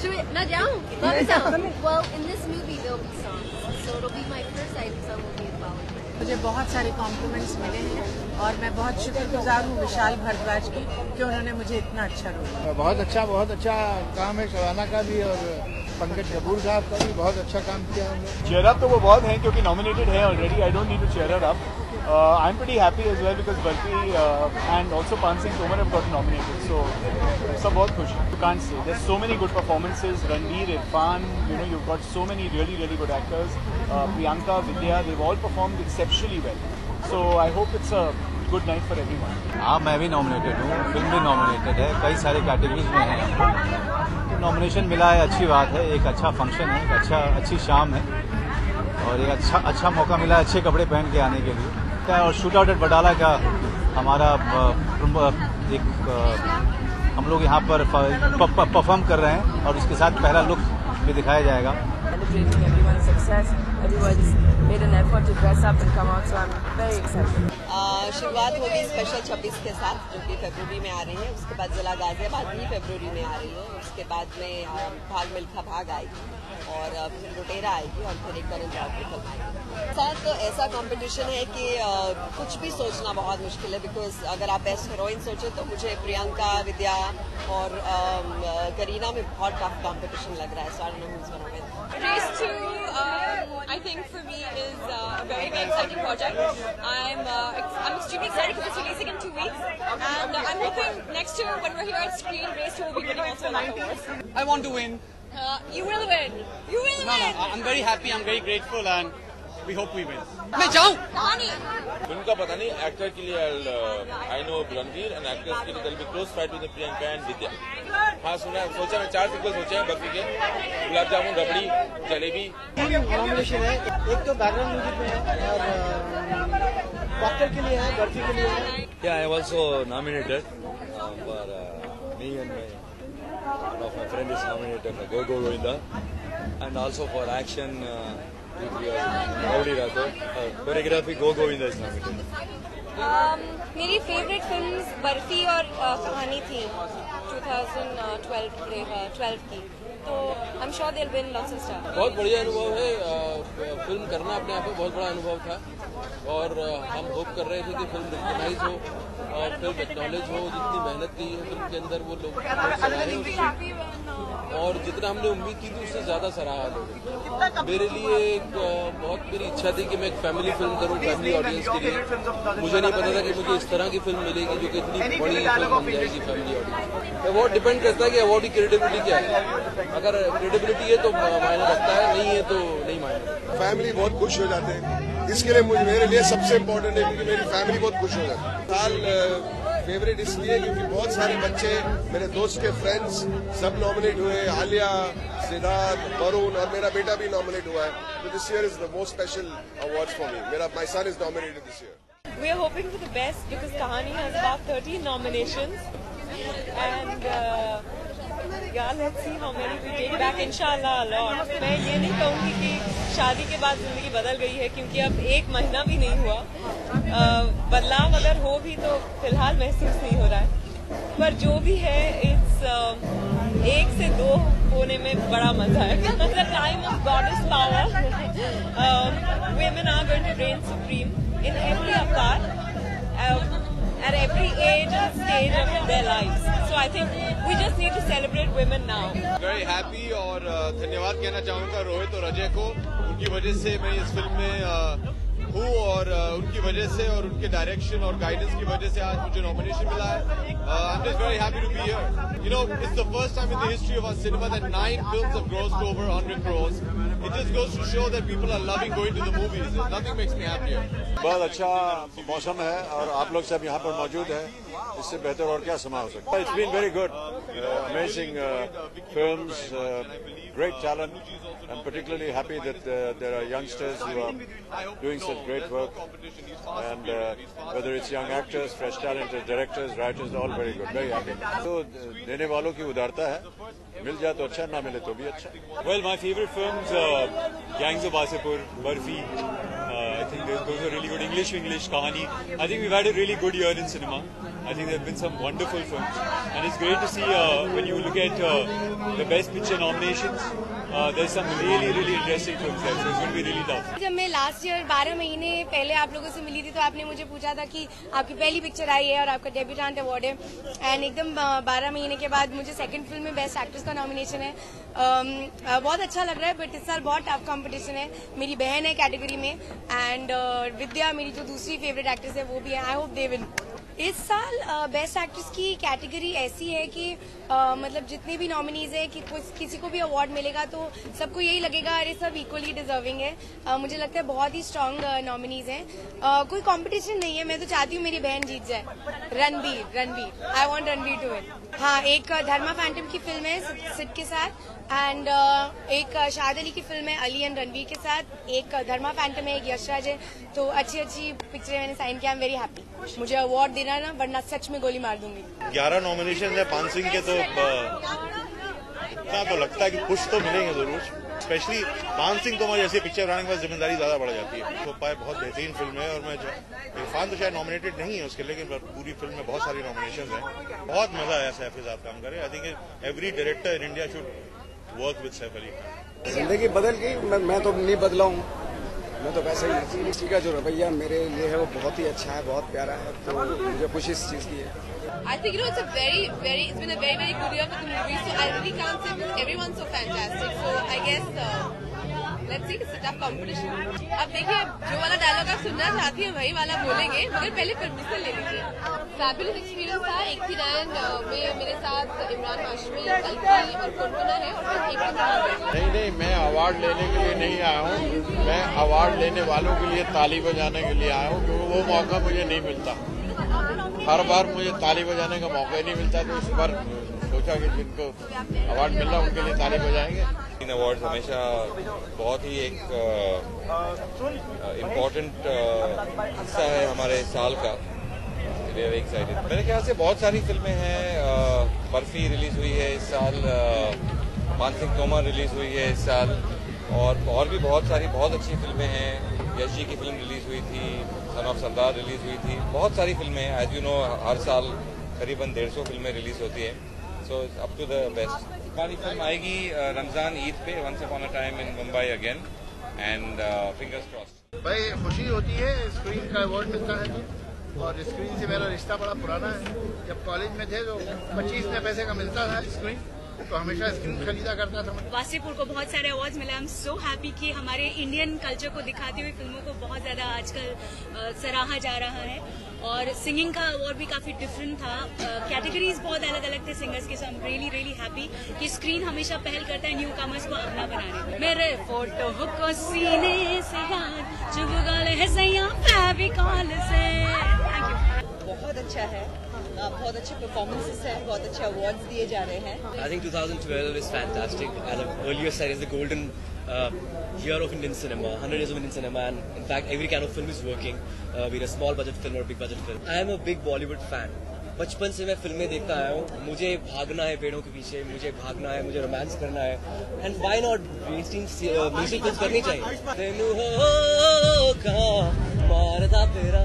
Should we not down? Well, in this movie there will be songs, so it'll be my first song will be about. मुझे बहुत सारे compliments मिले हैं और मैं बहुत शुक्रगुजार हूँ विशाल भारद्वाज की कि उन्होंने मुझे इतना अच्छा रोल। बहुत अच्छा काम है शबाना का भी और पंकज कपूर साहब का भी बहुत अच्छा काम किया उन्होंने। चेयर अप तो वो बहुत हैं क्योंकि नॉमिनेटेड है already. I don't need to chair up. I am pretty happy as well because Barfi and also Paan Singh Tomar have got nominated, so सब बहुत खुश हैं। You can't say there's so many good performances. Ranbir, Irfan, you know you've got so many really good actors. Priyanka, Vidya, they've all performed exceptionally well. So I hope it's a good night for everyone. हाँ मैं भी nominated हूँ, film भी nominated है, कई सारे categories में है। Nomination मिला है अच्छी बात है, एक अच्छा function है, एक अच्छी शाम है और एक अच्छा मौका मिला है अच्छे कपड़े पहन के आने के लिए। और shootout at बडाला का हमारा एक हम लोग यहाँ पर परफॉर्म कर रहे हैं और इसके साथ पहला लुक भी दिखाया जाएगा। शुरुआत होगी स्पेशल 26 के साथ जो कि फरवरी में आ रही है, उसके बाद जिला गाजियाबाद भी फरवरी में आ रही है, उसके बाद में भाग मिल्खा भाग आएगी और फिर लुटेरा आएगी और फिर एक करण राव की फिल्म आएगी। साथ तो ऐसा कॉम्पिटिशन है कि कुछ भी सोचना बहुत मुश्किल है बिकॉज अगर आप बेस्ट हीरोइन सोचें तो मुझे प्रियंका, विद्या और करीना में बहुत टफ कॉम्पिटिशन लग रहा है। I think for me is a very exciting project. I'm extremely excited because it's releasing in 2 weeks, and I'm hoping next year when we're here at Screen Race 2 will be winning also a lot of awards. I want to win. You will win. You will win. I'm very happy. I'm very grateful, and we hope we win. मैं जाऊँ? कहानी। उनका पता नहीं actor के लिए I know Ranbir and actress के लिए there'll be close fight with Priyanka and Vidya. हाँ सुना है, सोचा मैं 4 सिक्वल सोचे हैं बर्फी के, गुलाब जामुन, रबड़ी, जलेबी। नॉमिनेशन है, एक तो बैकग्राउंड म्यूजिक में है और डॉक्टर के लिए है, बर्फी के लिए है। Yeah, I also nominated, but me and one of my friends is nominated for Go Go Govinda and also for action. Choreography go Govinda इस नाम की। मेरी फेवरेट फिल्म्स बर्फी और कहानी थी 2012 की, तो I am sure there win lots of star. बहुत बढ़िया अनुभव है, फिल्म करना अपने आप में बहुत बड़ा अनुभव था और हम होप कर रहे थे कि फिल्म रिकॉग्नाइज हो और फिल्म एक्नॉलेज हो। जितनी मेहनत की है फिल्म के अंदर वो लोग और जितना हमने उम्मीद की थी उससे ज्यादा सराहा लोगों। मेरे लिए एक बहुत मेरी इच्छा थी कि मैं एक फैमिली फिल्म करूं फैमिली ऑडियंस के लिए। मुझे नहीं पता था कि मुझे इस तरह की फिल्म मिलेगी जो कि इतनी बड़ी जाएगी फैमिली ऑडियंस। अवार्ड डिपेंड करता है कि अवार्ड की क्रेडिबिलिटी क्या है, अगर क्रेडिबिलिटी है तो मायने रखता है, नहीं है तो नहीं मायने। फैमिली बहुत खुश हो जाते हैं, इसके लिए मेरे लिए सबसे इम्पोर्टेंट है क्योंकि मेरी फैमिली बहुत खुश हो जाती है। फेवरेट इसलिए क्योंकि बहुत सारे बच्चे मेरे दोस्त के फ्रेंड्स सब नॉमिनेट हुए, आलिया, सिद्धार्थ, वरुण और मेरा बेटा भी नॉमिनेट हुआ है। तो this year is the most special awards for me. मेरा my son is nominated this year. We are hoping for the best because कहानी has about 13 nominations and let's see how many we take back इंशाल्लाह a lot. मैं ये नहीं कहूंगी कि शादी के बाद जिंदगी बदल गई है क्योंकि अब एक महीना भी नहीं हुआ, बदलाव अगर हो भी तो फिलहाल महसूस नहीं हो रहा है, पर जो भी है इट्स एक से दो होने में बड़ा मजा है। The time of goddess power, women are going to reign supreme in every avatar at every age and stage of their life, so I think We just need to celebrate women now. Very happy और धन्यवाद कहना चाहूँगा रोहित और अजय को, उनकी वजह से मैं इस फिल्म में हूँ और उनकी वजह से और उनके डायरेक्शन और गाइडेंस की वजह से आज मुझे नॉमिनेशन मिला है। I'm just very happy to be here. You know, it's the first time in the history of our cinema that 9 films have grossed over 100 crores. It just goes to show that people are loving going to the movies. Nothing makes me happier. बहुत अच्छा मौसम है और आप लोग सब यहाँ पर मौजूद हैं, इससे बेहतर और क्या समा हो सकता है। It's been very good, amazing films, great talent. I'm particularly happy that there are youngsters who are doing such great work, and whether it's young actors, fresh talent, directors, writers, all very good. Very happy. So देने वालों की उदारता है, मिल जाए तो अच्छा, ना मिले तो भी अच्छा। Well, my favorite films, Gangs of Wasseypur, Barfi, think those are really good. English, Kahaani. I think we've had a really good year in cinema. I think there have been some wonderful films. And it's great to see when you look at the best picture nominations, there's some really interesting films there, so it's going to be really tough. जब मैं last year 12 महीने पहले आप लोगों से मिली थी तो आपने मुझे पूछा था कि आपकी पहली पिक्चर आई है और आपका डेब्यूटेंट अवार्ड है एंड एकदम 12 महीने के बाद मुझे सेकंड फिल्म में बेस्ट एक्ट्रेस का नॉमिनेशन है. बहुत अच्छा लग रहा है बट इस साल बहुत टफ कॉम्पिटिशन है. मेरी बहन है कैटेगरी में एंड विद्या मेरी जो दूसरी फेवरेट एक्ट्रेस है वो भी है. I hope they win. इस साल बेस्ट एक्ट्रेस की कैटेगरी ऐसी है कि मतलब जितने भी नॉमिनीज है कि किसी को भी अवार्ड मिलेगा तो सबको यही लगेगा अरे सब इक्वली डिजर्विंग है. मुझे लगता है बहुत ही स्ट्रांग नॉमिनीज हैं. कोई कंपटीशन नहीं है. मैं तो चाहती हूँ मेरी बहन जीत जाए. Ranbir I want Ranbir to win. हाँ, एक धर्मा फैंटम की फिल्म है सिड के साथ एंड एक शाद अली की फिल्म है अली एंड रणबीर के साथ. एक धर्मा फैंटम है, एक यशराज है. तो अच्छी पिक्चरें मैंने साइन किया. I am very happy. मुझे अवार्ड देना ना वरना सच में गोली मार दूंगी. 11 नॉमिनेशन है पान सिंह के तो लगता है कि कुछ तो मिलेंगे जरूर. स्पेशली पान सिंह तोमर जैसे पिक्चर बनाने के बाद जिम्मेदारी ज्यादा बढ़ जाती है. तो पाए बहुत बेहतरीन फिल्म है और मैं इरफान तो शायद नॉमिनेटेड नहीं है उसके लिए लेकिन पूरी फिल्म में बहुत सारी नॉमिनेशन है. बहुत मजा आया सैफ के साथ काम करे. I think every director in India should work with Saif Ali. जिंदगी बदल गई. मैं तो नहीं बदला हूँ. मैं तो वैसे ही. इसी का जो रवैया मेरे लिए है वो बहुत ही अच्छा है, बहुत प्यारा है. तो मुझे खुशी इस चीज़ की है. I think it's a very good year for the movies. So I really can't say because everyone so fantastic. So I guess let's see it's a tough competition. अब देखिए जो वाला डायलॉग आप सुनना चाहती हैं वही वाला बोलेंगे मगर पहले परमिशन ले लीजिए. फैबुलस एक्सपीरियंस था. 89 में मेरे साथ इमरान हाशमी, कल्पना और कुलकुना है. और नहीं मैं अवार्ड लेने के लिए नहीं आया हूँ. मैं अवार्ड लेने वालों के लिए ताली बजाने के लिए आया हूँ क्योंकि वो मौका मुझे नहीं मिलता. हर बार मुझे ताली बजाने का मौका ही नहीं मिलता. तो इस बार सोचा कि जिनको अवार्ड मिल रहा उनके लिए ताली बजाएंगे. इन अवार्ड्स हमेशा बहुत ही एक इम्पोर्टेंट हिस्सा है हमारे साल का. Very excited. मेरे ख्याल से बहुत सारी फिल्में हैं. बर्फी रिलीज हुई है इस साल. पान सिंह तोमर रिलीज हुई है इस साल. और भी बहुत सारी बहुत अच्छी फिल्में हैं. यश जी की फिल्म रिलीज हुई थी. सन ऑफ सरदार रिलीज हुई थी. बहुत सारी फिल्में हैं. एज यू नो हर साल करीबन 150 फिल्में रिलीज होती हैं. So up to the best. हमारी फिल्म आएगी रमजान ईद पे once upon a time in Mumbai again and fingers crossed. भाई खुशी होती है स्क्रीन का अवार्ड मिलता है और स्क्रीन से मेरा रिश्ता बड़ा पुराना है. जब कॉलेज में थे तो 25 पैसे का मिलता था स्क्रीन तो हमेशा स्क्रीन खरीदा करता था. वासेपुर को बहुत सारे अवार्ड मिले. आई एम सो हैप्पी कि हमारे इंडियन कल्चर को दिखाती हुई फिल्मों को बहुत ज्यादा आजकल सराहा जा रहा है. और सिंगिंग का अवार्ड भी काफी डिफरेंट था. कैटेगरीज बहुत अलग अलग थे सिंगर्स के. So I am really happy कि स्क्रीन हमेशा पहल करता है न्यू कमर्स को अपना बनाने में. मेरे फोटो को सीने से बहुत अच्छा है. बहुत अच्छे परफॉर्मेंसेस हैं. बहुत अच्छे अवार्ड्स दिए जा रहे हैं. I think 2012 is fantastic. As earlier said is the golden year of Indian cinema. 100 years of Indian cinema and in fact every kind of film is working. Be it a small budget film or big budget film. I am a big Bollywood fan. बचपन से मैं फिल्में देखता आया हूँ. मुझे भागना है पेड़ों के पीछे. मुझे भागना है. मुझे रोमांस करना है. And why not music film करनी चाहिए.